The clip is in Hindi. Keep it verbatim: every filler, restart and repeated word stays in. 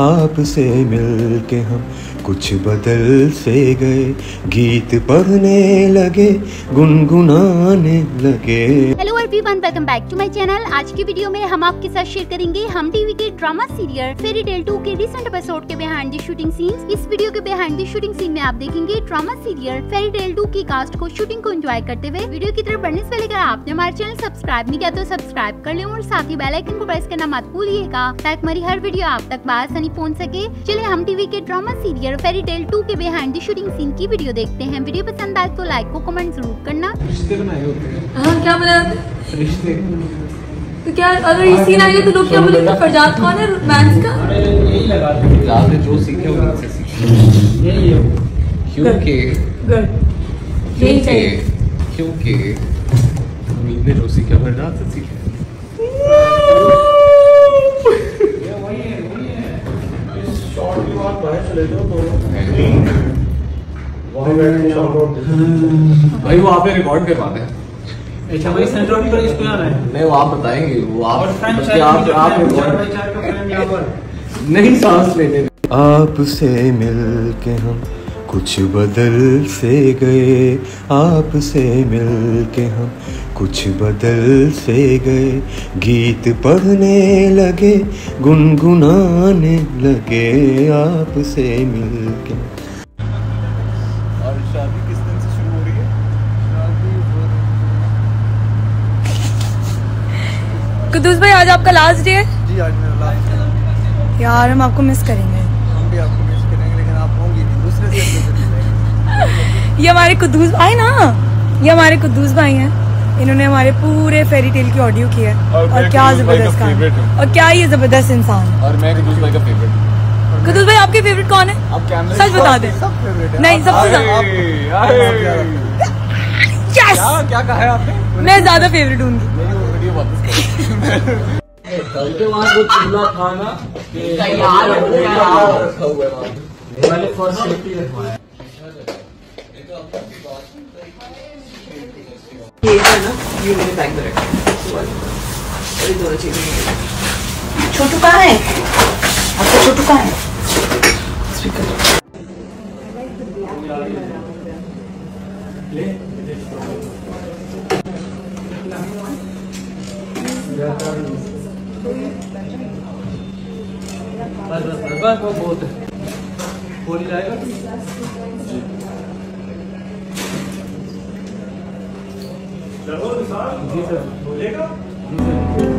आपसे मिलके हम कुछ बदल से गए। गीत पढ़ने लगे, गुनगुनाने लगे। Hello everyone, welcome back to my channel. आज की वीडियो में हम आपके साथ शेयर करेंगे हम टीवी के drama serial fairy tale two के रिसेंट एपिसोड के बिहाइंड द शूटिंग सीन्स। इस वीडियो के बिहाइंड द शूटिंग सीन में आप देखेंगे drama serial fairy tale two की कास्ट को शूटिंग को एंजॉय करते हुए। वीडियो की तरफ बढ़ने से लेकर आपने हमारे चैनल सब्सक्राइब नहीं किया तो सब्सक्राइब कर लें और साथ ही बेल आइकन को प्रेस करना मत भूलिएगा ताकि हमारी हर वीडियो आप तक आसानी पहुंच सके। चलिए हम टीवी के drama serial fairy tale two के बिहाइंड द शूटिंग सीन की वीडियो देखते हैं। वीडियो पसंद आए तो लाइक को कमेंट जरूर करना। रिश्ते बनाए होते हैं। हाँ, क्या मिला रिश्ते? तो क्या अगर ये सीन आएगा तो लोग क्या बोलेंगे? फरजाद कौन है रोमांस का? अरे यही लगा आपने जो सीखे हो उनसे सीखे, यही है। क्योंकि क्योंकि क्योंकि हमने जो सीखा फरजाद से सीखा। ये वही है, वही है। इस शॉट की बात बाहर चले जाओ तो भाई वो आप रिकॉर्ड कर पाते हैं। अच्छा भाई सेंट्रल भी पर इसको आना है। नहीं वो आप बताएंगे, वो आप बताएंगे आप आप रिकॉर्ड नहीं। सांस लेने आपसे मिलके हम कुछ बदल से गए, आपसे मिलके हम कुछ बदल से गए। गीत पढ़ने लगे, गुनगुनाने लगे। आपसे मिलके शादी किस दिन से शुरू हो रही है? शादी कुदूस भाई आज आपका लास्ट डे है? जी आज मेरा लास्ट डे। यार हम आपको मिस करेंगे। हम भी आपको मिस करेंगे लेकिन आप होंगी नहीं, दूसरे से मिलेंगे। ये हमारे कुदूस भाई ना, ये हमारे कुदूस भाई हैं। इन्होंने हमारे पूरे फेरी टेल की ऑडियो की है और, और क्या जबरदस्त काम और क्या ये जबरदस्त इंसान। और मैं कुदूस भाई का फेवरेट हूँ। कुदूस भाई आपके फेवरेट कौन है? आप सच बता दे। सब फेवरेट है। नहीं सबसे ज्यादा क्या कहा है आपने? मैं ज्यादा फेवरेट हूँ छोटू। कहाँ है आपका छोटू? कहाँ है? बोलेगा